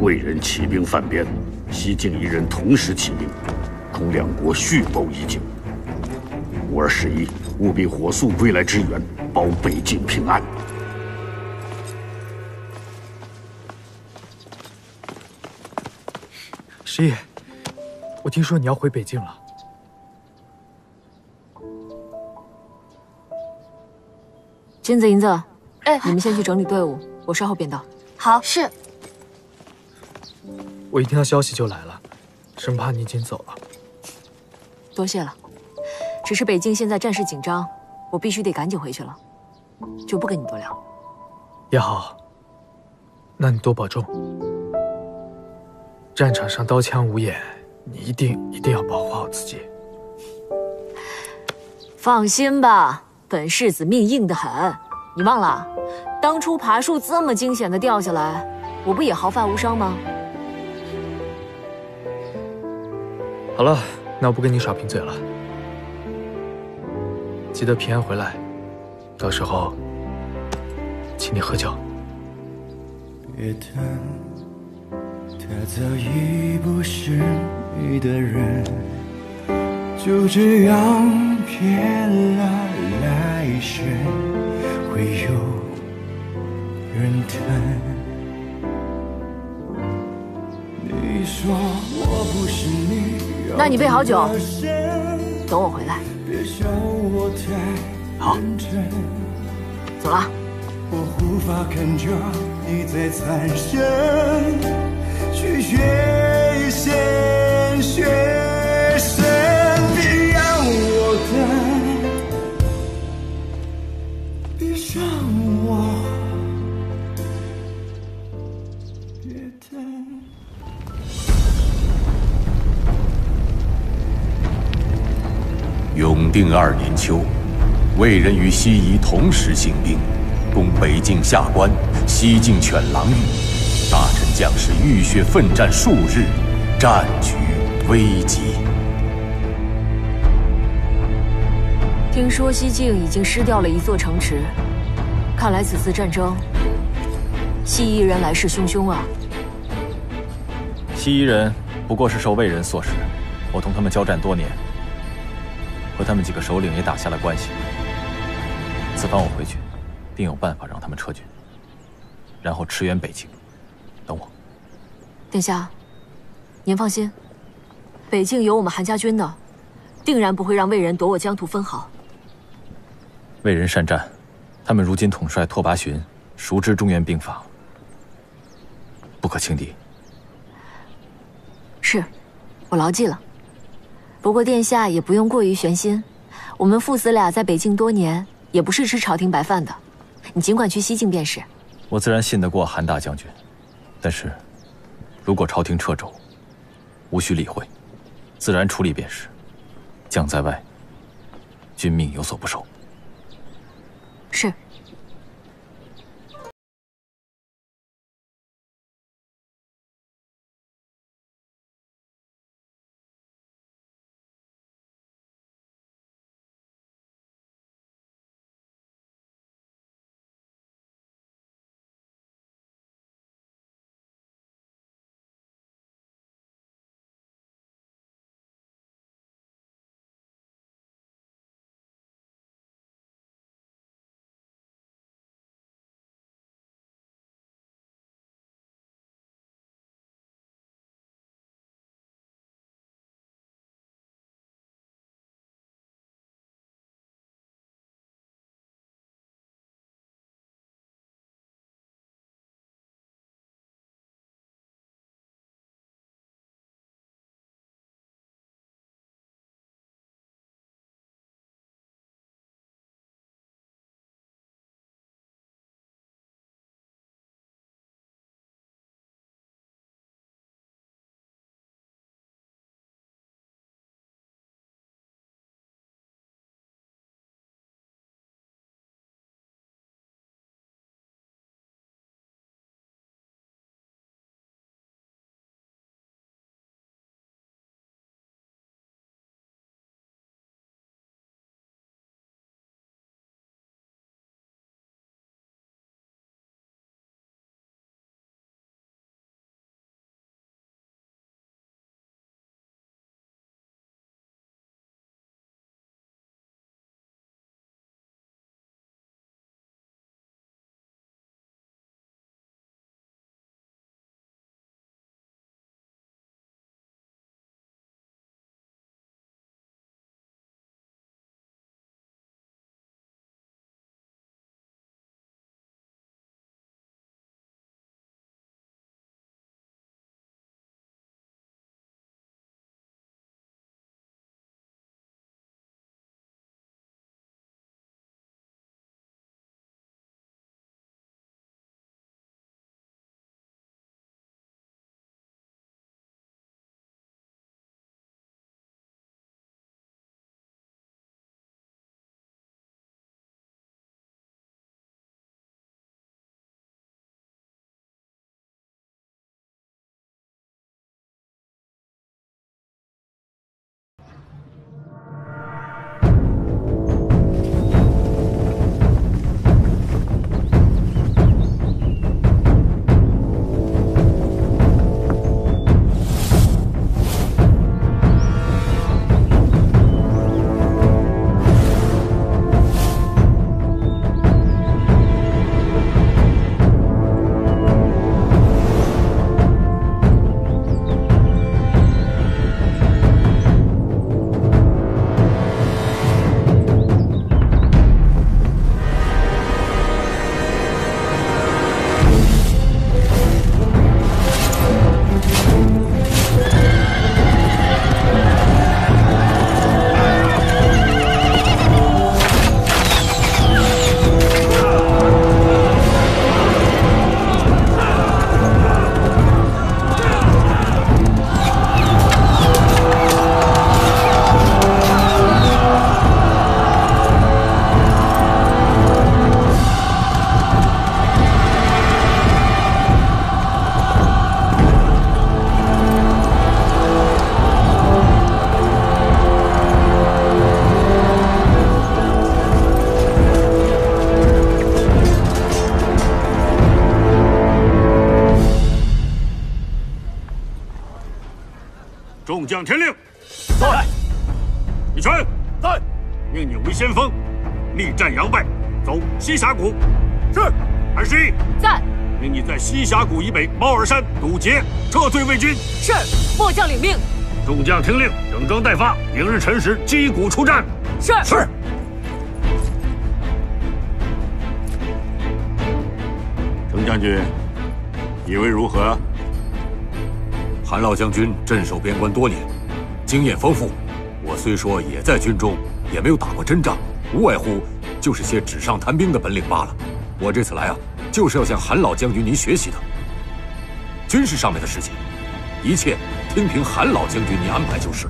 魏人起兵犯边，西晋一人同时起兵，恐两国续谋已久。吾儿示意务必火速归来支援，保北境平安。 十一，我听说你要回北境了。金子、银子，哎，你们先去整理队伍，我稍后便到。好，是。我一听到消息就来了，生怕你已经走了。多谢了，只是北境现在战事紧张，我必须得赶紧回去了，就不跟你多聊。也好，那你多保重。 战场上刀枪无眼，你一定要保护好自己。放心吧，本世子命硬得很。你忘了，当初爬树这么惊险的掉下来，我不也毫发无伤吗？好了，那我不跟你耍贫嘴了。记得平安回来，到时候请你喝酒。别等。 他早已不是你的人，就这样骗了来生，会有人疼。你说我不是你，那你备好酒，等我回来。好，走了。我无法看着你在残生。 去学一线学神，别让我等，别让我别等。永定二年秋，魏人与西夷同时兴兵，攻北境下关，西境犬狼峪。 大臣将士浴血奋战数日，战局危急。听说西境已经失掉了一座城池，看来此次战争，西夷人来势汹汹啊！西夷人不过是受魏人唆使，我同他们交战多年，和他们几个首领也打下了关系。此番我回去，定有办法让他们撤军，然后驰援北境。 等我，殿下，您放心，北境有我们韩家军呢，定然不会让魏人夺我疆土分毫。魏人善战，他们如今统帅拓跋询熟知中原兵法，不可轻敌。是，我牢记了。不过殿下也不用过于悬心，我们父子俩在北境多年，也不是吃朝廷白饭的，你尽管去西境便是。我自然信得过韩大将军。 但是，如果朝廷撤走，无需理会，自然处理便是。将在外，君命有所不受。是。众将听令，在。李全，在。命你为先锋，力战杨拜，走西峡谷。是。韩十一，在。命你在西峡谷以北猫耳山堵截，撤退魏军。是。末将领命。众将听令，整装待发，明日辰时击鼓出战。是。是。 程将军，以为如何？韩老将军镇守边关多年，经验丰富。我虽说也在军中，也没有打过真仗，无外乎就是些纸上谈兵的本领罢了。我这次来啊，就是要向韩老将军您学习的。军事上面的事情，一切听凭韩老将军您安排就是。